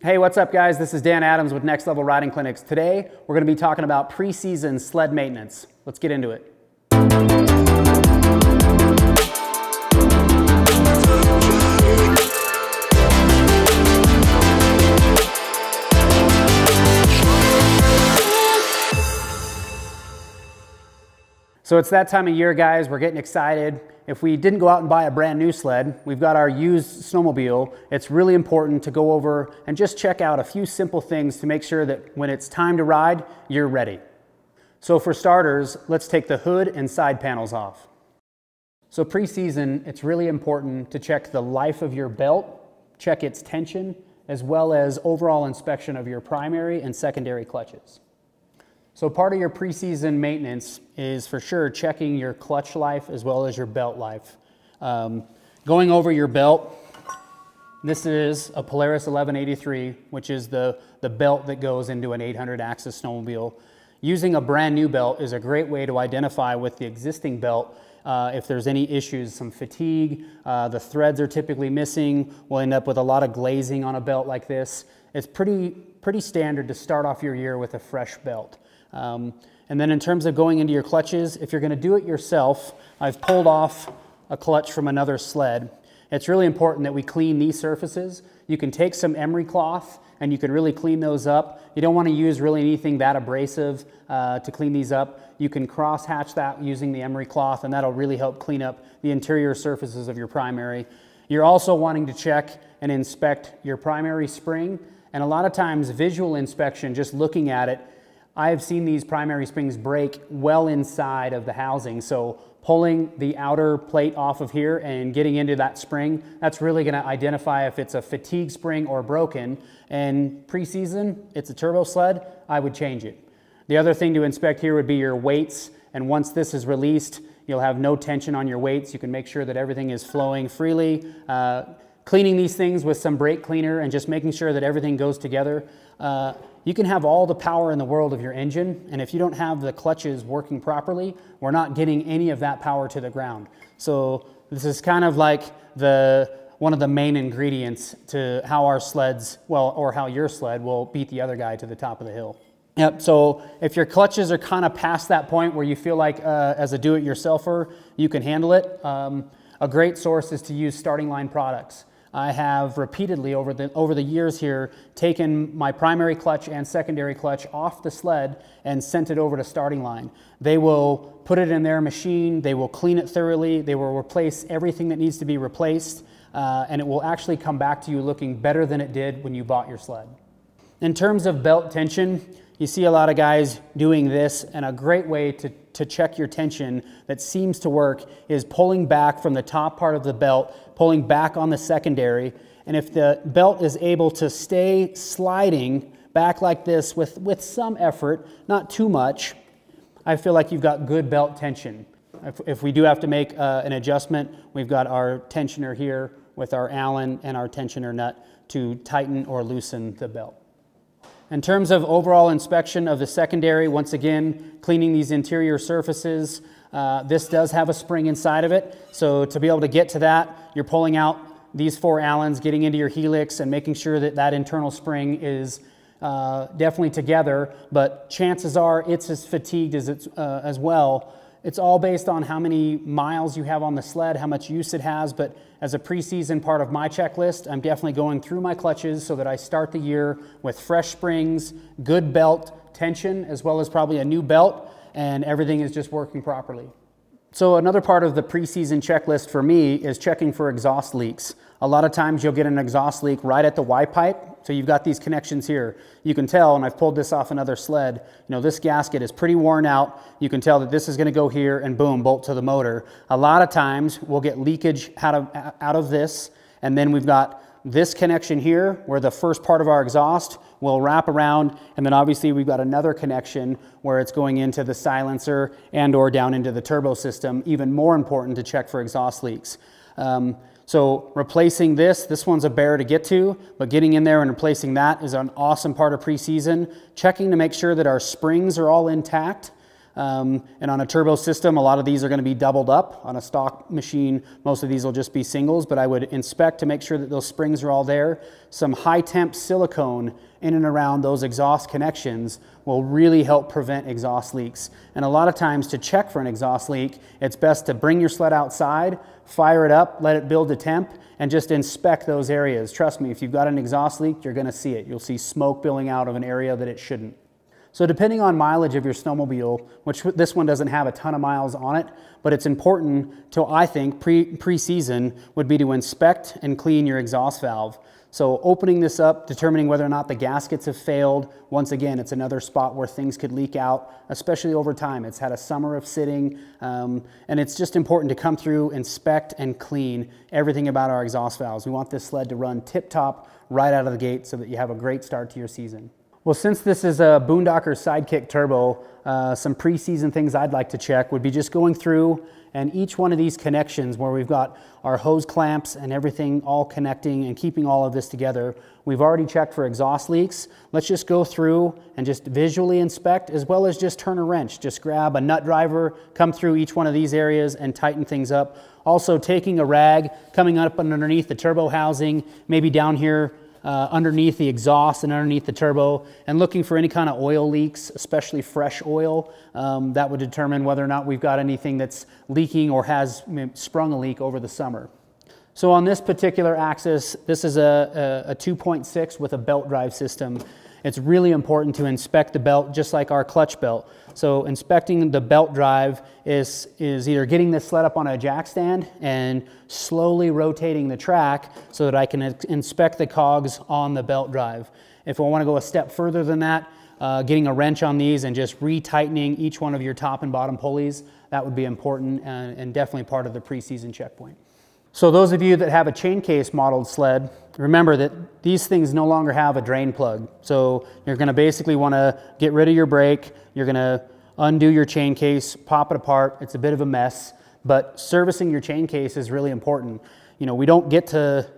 Hey, what's up guys? This is Dan Adams with Next Level Riding Clinics. Today, we're going to be talking about pre-season sled maintenance. Let's get into it. So it's that time of year, guys. We're getting excited. If we didn't go out and buy a brand new sled, we've got our used snowmobile. It's really important to go over and just check out a few simple things to make sure that when it's time to ride, you're ready. So for starters, let's take the hood and side panels off. So pre-season, it's really important to check the life of your belt, check its tension, as well as overall inspection of your primary and secondary clutches. So part of your pre-season maintenance is for sure checking your clutch life as well as your belt life. Going over your belt, this is a Polaris 1183, which is the belt that goes into an 800-axis snowmobile. Using a brand new belt is a great way to identify with the existing belt if there's any issues, some fatigue, the threads are typically missing. We'll end up with a lot of glazing on a belt like this. It's pretty standard to start off your year with a fresh belt. And then in terms of going into your clutches, if you're going to do it yourself, I've pulled off a clutch from another sled. It's really important that we clean these surfaces. You can take some emery cloth and you can really clean those up. You don't want to use really anything that abrasive to clean these up. You can cross hatch that using the emery cloth, and that'll really help clean up the interior surfaces of your primary. You're also wanting to check and inspect your primary spring, and a lot of times visual inspection, just looking at it, I have seen these primary springs break well inside of the housing, so pulling the outer plate off of here and getting into that spring, that's really going to identify if it's a fatigue spring or broken. And pre-season, it's a turbo sled, I would change it. The other thing to inspect here would be your weights, and once this is released, you'll have no tension on your weights. You can make sure that everything is flowing freely. Cleaning these things with some brake cleaner and just making sure that everything goes together. You can have all the power in the world of your engine, and if you don't have the clutches working properly, we're not getting any of that power to the ground. So this is kind of like one of the main ingredients to how our sleds, well, or how your sled will beat the other guy to the top of the hill. Yep, so if your clutches are kind of past that point where you feel like as a do-it-yourselfer, you can handle it, a great source is to use Starting Line products. I have repeatedly over the years here taken my primary clutch and secondary clutch off the sled and sent it over to Starting Line. They will put it in their machine, they will clean it thoroughly, they will replace everything that needs to be replaced, and it will actually come back to you looking better than it did when you bought your sled. In terms of belt tension, you see a lot of guys doing this, and a great way to check your tension that seems to work is pulling back from the top part of the belt, pulling back on the secondary, and if the belt is able to stay sliding back like this with some effort, not too much, I feel like you've got good belt tension. If we do have to make an adjustment, we've got our tensioner here with our Allen and our tensioner nut to tighten or loosen the belt. In terms of overall inspection of the secondary, once again, cleaning these interior surfaces, this does have a spring inside of it, so to be able to get to that, you're pulling out these four Allens, getting into your helix, and making sure that that internal spring is definitely together, but chances are it's as fatigued as it's as well. It's all based on how many miles you have on the sled, how much use it has, but as a preseason part of my checklist, I'm definitely going through my clutches so that I start the year with fresh springs, good belt tension, as well as probably a new belt, and everything is just working properly. So another part of the preseason checklist for me is checking for exhaust leaks. A lot of times you'll get an exhaust leak right at the Y pipe. So you've got these connections here. You can tell, and I've pulled this off another sled, you know, this gasket is pretty worn out. You can tell that this is going to go here and boom, bolt to the motor. A lot of times we'll get leakage out of this, and then we've got this connection here where the first part of our exhaust will wrap around, and then obviously we've got another connection where it's going into the silencer and or down into the turbo system. Even more important to check for exhaust leaks. So replacing this one's a bear to get to, but getting in there and replacing that is an awesome part of preseason. Checking to make sure that our springs are all intact. And on a turbo system, a lot of these are going to be doubled up. On a stock machine, most of these will just be singles, but I would inspect to make sure that those springs are all there. Some high temp silicone in and around those exhaust connections will really help prevent exhaust leaks. And a lot of times to check for an exhaust leak, it's best to bring your sled outside, fire it up, let it build to temp, and just inspect those areas. Trust me, if you've got an exhaust leak, you're going to see it. You'll see smoke billing out of an area that it shouldn't. So depending on mileage of your snowmobile, which this one doesn't have a ton of miles on it, but it's important to, I think, pre-season would be to inspect and clean your exhaust valve. So opening this up, determining whether or not the gaskets have failed. Once again, it's another spot where things could leak out, especially over time. It's had a summer of sitting, and it's just important to come through, inspect, and clean everything about our exhaust valves. We want this sled to run tip-top right out of the gate so that you have a great start to your season. Well, since this is a Boondocker Sidekick Turbo, some pre-season things I'd like to check would be just going through and each one of these connections where we've got our hose clamps and everything all connecting and keeping all of this together. We've already checked for exhaust leaks. Let's just go through and just visually inspect, as well as just turn a wrench. Just grab a nut driver, come through each one of these areas and tighten things up. Also taking a rag, coming up underneath the turbo housing, maybe down here underneath the exhaust and underneath the turbo, and looking for any kind of oil leaks, especially fresh oil. That would determine whether or not we've got anything that's leaking or has sprung a leak over the summer. So on this particular Axys, this is a 2.6 with a belt drive system. It's really important to inspect the belt just like our clutch belt. So inspecting the belt drive is either getting this sled up on a jack stand and slowly rotating the track so that I can inspect the cogs on the belt drive. If I want to go a step further than that, getting a wrench on these and just retightening each one of your top and bottom pulleys, that would be important and definitely part of the pre-season checkpoint. So those of you that have a chain case modeled sled, remember that these things no longer have a drain plug. So you're going to basically want to get rid of your brake. You're going to undo your chain case, pop it apart. It's a bit of a mess, but servicing your chain case is really important. You know, we don't get to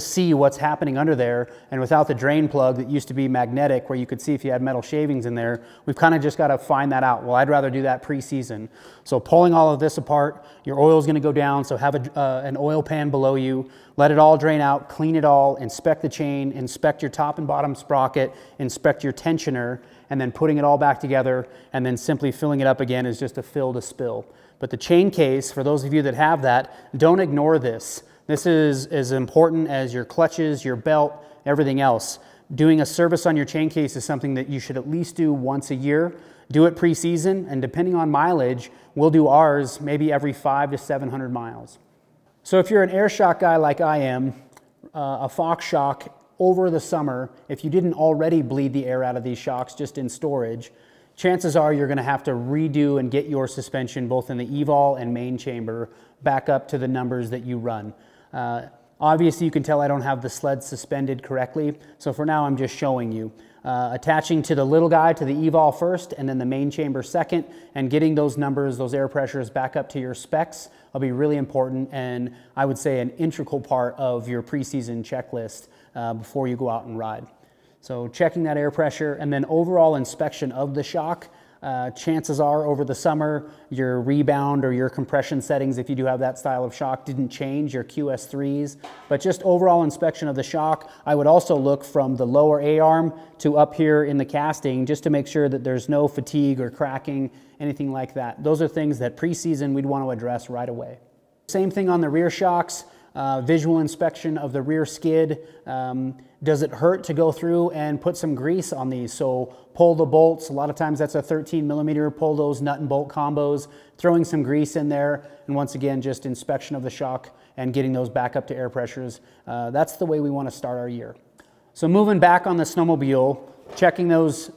see what's happening under there, and without the drain plug that used to be magnetic where you could see if you had metal shavings in there, we've kind of just got to find that out. Well, I'd rather do that pre-season. So pulling all of this apart, your oil is going to go down, so have an oil pan below you, let it all drain out, clean it all, inspect the chain, inspect your top and bottom sprocket, inspect your tensioner, and then putting it all back together and then simply filling it up again is just a fill to spill. But the chain case, for those of you that have that, don't ignore this. This is as important as your clutches, your belt, everything else. Doing a service on your chain case is something that you should at least do once a year. Do it pre-season, and depending on mileage, we'll do ours maybe every 500 to 700 miles. So if you're an air shock guy like I am, a Fox shock over the summer, if you didn't already bleed the air out of these shocks just in storage, chances are you're going to have to redo and get your suspension both in the EVOL and main chamber back up to the numbers that you run. Obviously you can tell I don't have the sled suspended correctly, so for now I'm just showing you. Attaching to the little guy, to the EVOL first, and then the main chamber second, and getting those numbers, those air pressures back up to your specs will be really important, and I would say an integral part of your preseason checklist before you go out and ride. So checking that air pressure, and then overall inspection of the shock. Chances are over the summer, your rebound or your compression settings, if you do have that style of shock, didn't change, your QS3s, but just overall inspection of the shock. I would also look from the lower A-arm to up here in the casting just to make sure that there's no fatigue or cracking, anything like that. Those are things that pre-season we'd want to address right away. Same thing on the rear shocks. Visual inspection of the rear skid. Does it hurt to go through and put some grease on these? So pull the bolts. A lot of times that's a 13mm. Pull those nut and bolt combos, throwing some grease in there. And once again, just inspection of the shock and getting those back up to air pressures. That's the way we want to start our year. So moving back on the snowmobile, checking those,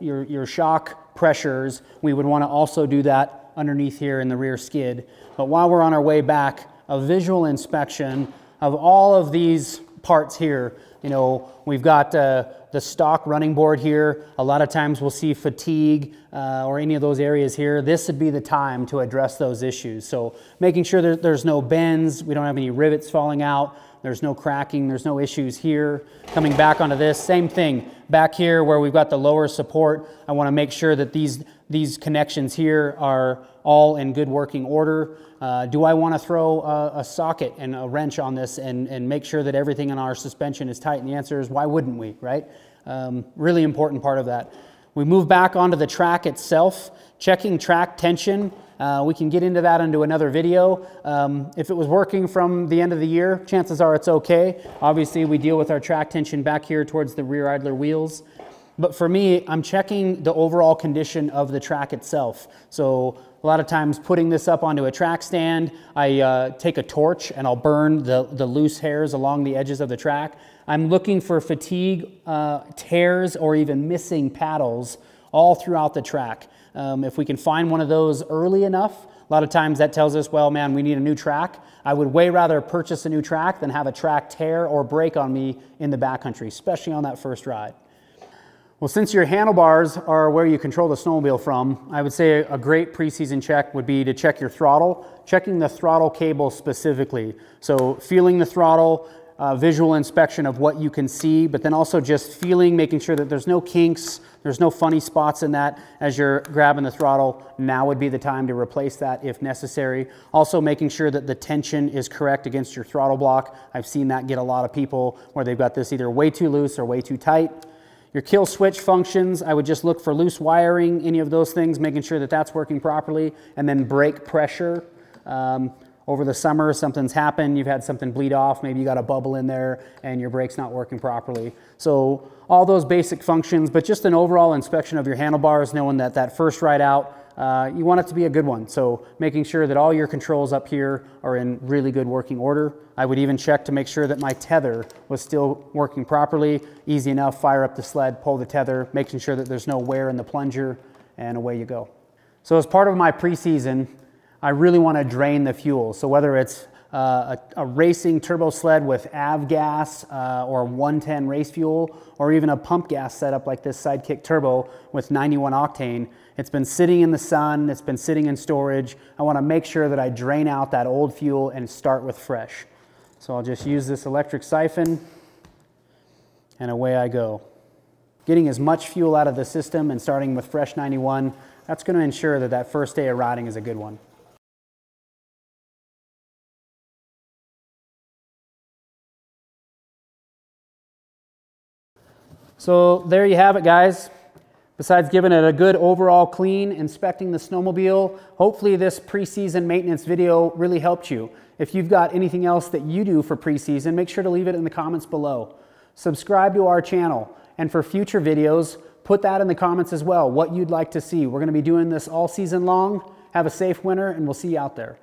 your shock pressures. We would want to also do that underneath here in the rear skid. But while we're on our way back, a visual inspection of all of these parts here. You know, we've got the stock running board here. A lot of times we'll see fatigue or any of those areas here. This would be the time to address those issues. So making sure that there's no bends, we don't have any rivets falling out, there's no cracking, there's no issues here. Coming back onto this, same thing. back here where we've got the lower support, I want to make sure that these connections here are all in good working order. Do I want to throw a socket and a wrench on this and make sure that everything in our suspension is tight? And the answer is, why wouldn't we, right? Really important part of that. We move back onto the track itself, checking track tension. We can get into that into another video. If it was working from the end of the year, chances are it's okay. Obviously, we deal with our track tension back here towards the rear idler wheels. But for me, I'm checking the overall condition of the track itself. So a lot of times putting this up onto a track stand, I take a torch and I'll burn the loose hairs along the edges of the track. I'm looking for fatigue, tears, or even missing paddles all throughout the track. If we can find one of those early enough, a lot of times that tells us, well, man, we need a new track. I would way rather purchase a new track than have a track tear or break on me in the backcountry, especially on that first ride. Well, since your handlebars are where you control the snowmobile from, I would say a great preseason check would be to check your throttle, checking the throttle cable specifically. So feeling the throttle, visual inspection of what you can see, but then also just feeling, making sure that there's no kinks, there's no funny spots in that as you're grabbing the throttle. Now would be the time to replace that if necessary. Also making sure that the tension is correct against your throttle block. I've seen that get a lot of people where they've got this either way too loose or way too tight. Your kill switch functions, I would just look for loose wiring, any of those things, making sure that that's working properly. And then brake pressure. Over the summer, something's happened, you've had something bleed off, maybe you got a bubble in there and your brake's not working properly. So all those basic functions, but just an overall inspection of your handlebars, knowing that that first ride out, you want it to be a good one. So making sure that all your controls up here are in really good working order. I would even check to make sure that my tether was still working properly. Easy enough, fire up the sled, pull the tether, making sure that there's no wear in the plunger, and away you go. So as part of my preseason, I really want to drain the fuel. So whether it's a racing turbo sled with AV gas or 110 race fuel, or even a pump gas setup like this Sidekick Turbo with 91 octane, it's been sitting in the sun, it's been sitting in storage. I want to make sure that I drain out that old fuel and start with fresh. So I'll just use this electric siphon and away I go. Getting as much fuel out of the system and starting with fresh 91, that's going to ensure that that first day of riding is a good one. So there you have it, guys. Besides giving it a good overall clean, inspecting the snowmobile, hopefully this preseason maintenance video really helped you. If you've got anything else that you do for preseason, make sure to leave it in the comments below. Subscribe to our channel, and for future videos, put that in the comments as well, what you'd like to see. We're going to be doing this all season long. Have a safe winter, and we'll see you out there.